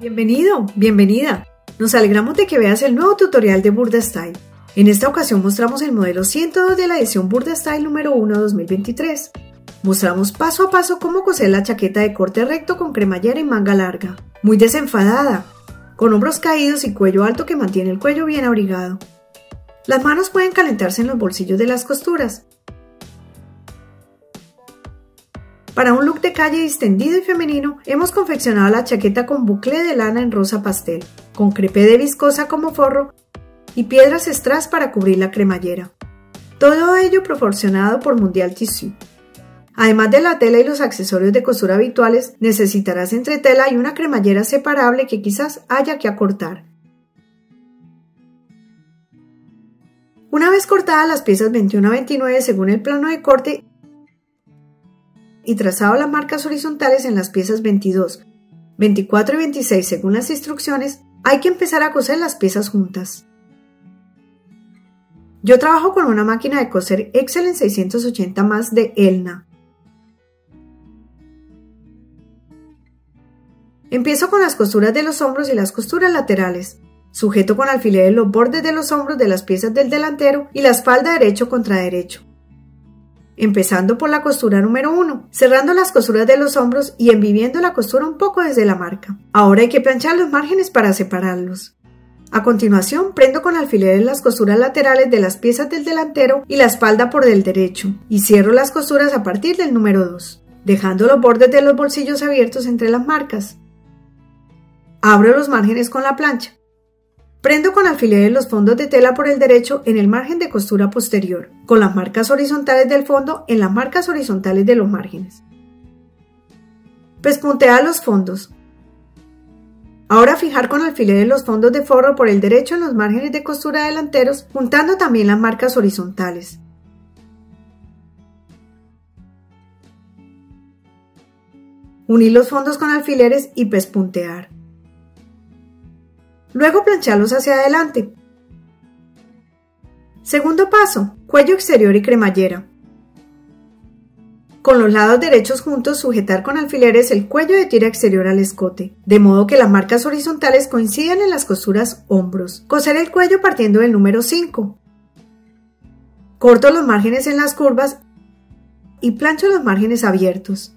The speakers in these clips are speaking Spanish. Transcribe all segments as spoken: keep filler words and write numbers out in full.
Bienvenido, bienvenida. Nos alegramos de que veas el nuevo tutorial de Burda Style. En esta ocasión mostramos el modelo ciento dos de la edición Burda Style número uno dos mil veintitrés. Mostramos paso a paso cómo coser la chaqueta de corte recto con cremallera y manga larga, muy desenfadada, con hombros caídos y cuello alto que mantiene el cuello bien abrigado. Las manos pueden calentarse en los bolsillos de las costuras. Para un look de calle distendido y femenino, hemos confeccionado la chaqueta con bucle de lana en rosa pastel, con crepé de viscosa como forro y piedras strass para cubrir la cremallera. Todo ello proporcionado por Mundial Tissue. Además de la tela y los accesorios de costura habituales, necesitarás entretela y una cremallera separable que quizás haya que acortar. Una vez cortadas las piezas veintiuno a veintinueve según el plano de corte y trazado las marcas horizontales en las piezas veintidós, veinticuatro y veintiséis según las instrucciones, hay que empezar a coser las piezas juntas. Yo trabajo con una máquina de coser Excel en seiscientos ochenta más de Elna. Empiezo con las costuras de los hombros y las costuras laterales. Sujeto con alfileres los bordes de los hombros de las piezas del delantero y la espalda derecho contra derecho. Empezando por la costura número uno, cerrando las costuras de los hombros y enviviendo la costura un poco desde la marca. Ahora hay que planchar los márgenes para separarlos. A continuación, prendo con alfileres las costuras laterales de las piezas del delantero y la espalda por del derecho, y cierro las costuras a partir del número dos, dejando los bordes de los bolsillos abiertos entre las marcas. Abro los márgenes con la plancha. Prendo con alfileres los fondos de tela por el derecho en el margen de costura posterior, con las marcas horizontales del fondo en las marcas horizontales de los márgenes. Pespuntea los fondos. Ahora fijar con alfileres los fondos de forro por el derecho en los márgenes de costura delanteros, juntando también las marcas horizontales. Unir los fondos con alfileres y pespuntear. Luego plancharlos hacia adelante. Segundo paso, cuello exterior y cremallera. Con los lados derechos juntos, sujetar con alfileres el cuello de tira exterior al escote, de modo que las marcas horizontales coincidan en las costuras hombros. Coser el cuello partiendo del número cinco. Corto los márgenes en las curvas y plancho los márgenes abiertos.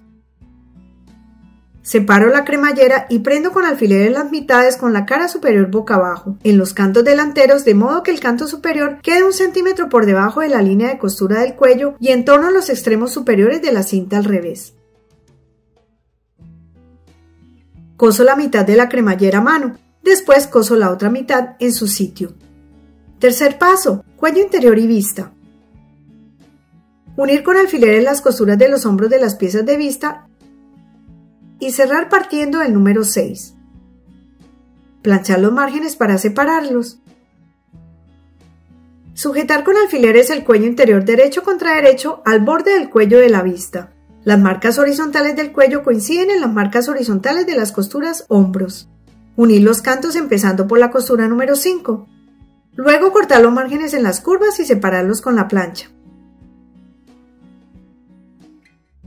Separo la cremallera y prendo con alfileres las mitades con la cara superior boca abajo, en los cantos delanteros, de modo que el canto superior quede un centímetro por debajo de la línea de costura del cuello y en torno a los extremos superiores de la cinta al revés. Coso la mitad de la cremallera a mano, después coso la otra mitad en su sitio. Tercer paso, cuello interior y vista. Unir con alfileres las costuras de los hombros de las piezas de vista y cerrar partiendo del número seis. Planchar los márgenes para separarlos. Sujetar con alfileres el cuello interior derecho contra derecho al borde del cuello de la vista. Las marcas horizontales del cuello coinciden en las marcas horizontales de las costuras hombros. Unir los cantos empezando por la costura número cinco. Luego cortar los márgenes en las curvas y separarlos con la plancha.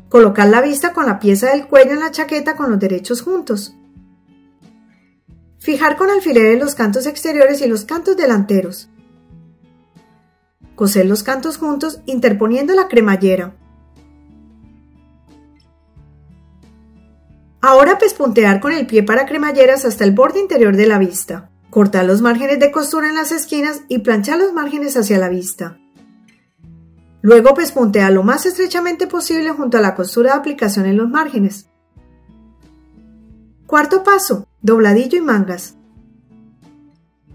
Colocar la vista con la pieza del cuello en la chaqueta con los derechos juntos. Fijar con alfileres los cantos exteriores y los cantos delanteros. Coser los cantos juntos interponiendo la cremallera. Ahora pespuntear con el pie para cremalleras hasta el borde interior de la vista. Cortar los márgenes de costura en las esquinas y planchar los márgenes hacia la vista. Luego pespuntea lo más estrechamente posible junto a la costura de aplicación en los márgenes. Cuarto paso, dobladillo y mangas.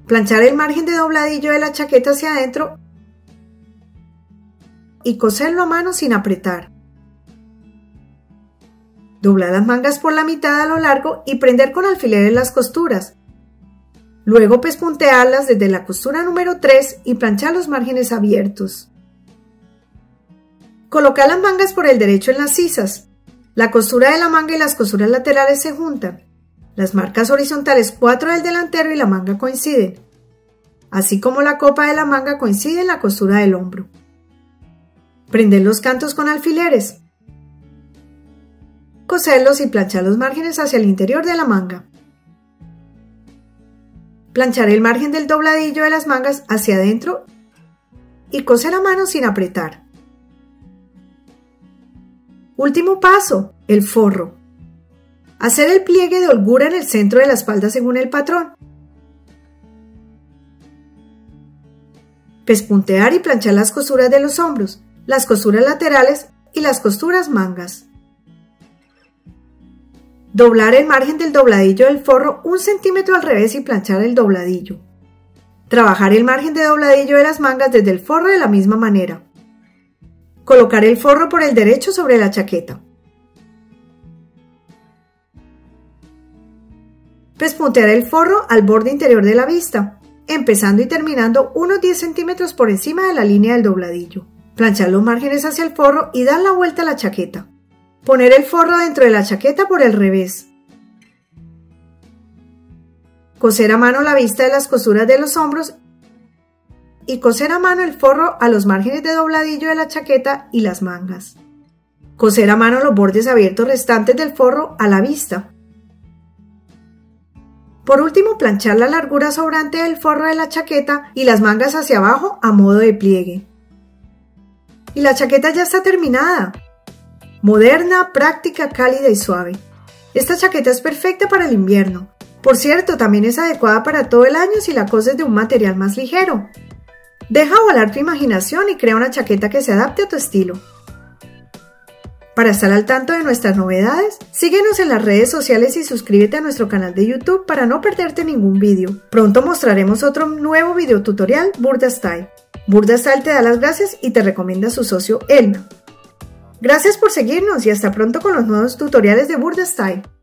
Planchar el margen de dobladillo de la chaqueta hacia adentro y coserlo a mano sin apretar. Doblar las mangas por la mitad a lo largo y prender con alfileres las costuras. Luego pespuntearlas desde la costura número tres y planchar los márgenes abiertos. Colocar las mangas por el derecho en las sisas. La costura de la manga y las costuras laterales se juntan. Las marcas horizontales cuatro del delantero y la manga coinciden, así como la copa de la manga coincide en la costura del hombro. Prender los cantos con alfileres. Coserlos y planchar los márgenes hacia el interior de la manga. Plancharé el margen del dobladillo de las mangas hacia adentro y cose la mano sin apretar. Último paso, el forro. Hacer el pliegue de holgura en el centro de la espalda según el patrón. Pespuntear y planchar las costuras de los hombros, las costuras laterales y las costuras mangas. Doblar el margen del dobladillo del forro un centímetro al revés y planchar el dobladillo. Trabajar el margen de dobladillo de las mangas desde el forro de la misma manera. Colocar el forro por el derecho sobre la chaqueta. Pespuntear el forro al borde interior de la vista, empezando y terminando unos diez centímetros por encima de la línea del dobladillo. Planchar los márgenes hacia el forro y dar la vuelta a la chaqueta. Poner el forro dentro de la chaqueta por el revés. Coser a mano la vista de las costuras de los hombros y coser a mano el forro a los márgenes de dobladillo de la chaqueta y las mangas. Coser a mano los bordes abiertos restantes del forro a la vista. Por último, planchar la largura sobrante del forro de la chaqueta y las mangas hacia abajo a modo de pliegue. Y la chaqueta ya está terminada. Moderna, práctica, cálida y suave. Esta chaqueta es perfecta para el invierno. Por cierto, también es adecuada para todo el año si la coses de un material más ligero. Deja volar tu imaginación y crea una chaqueta que se adapte a tu estilo. Para estar al tanto de nuestras novedades, síguenos en las redes sociales y suscríbete a nuestro canal de YouTube para no perderte ningún vídeo. Pronto mostraremos otro nuevo videotutorial Burda Style. Burda Style te da las gracias y te recomienda a su socio Elna. Gracias por seguirnos y hasta pronto con los nuevos tutoriales de Burda Style.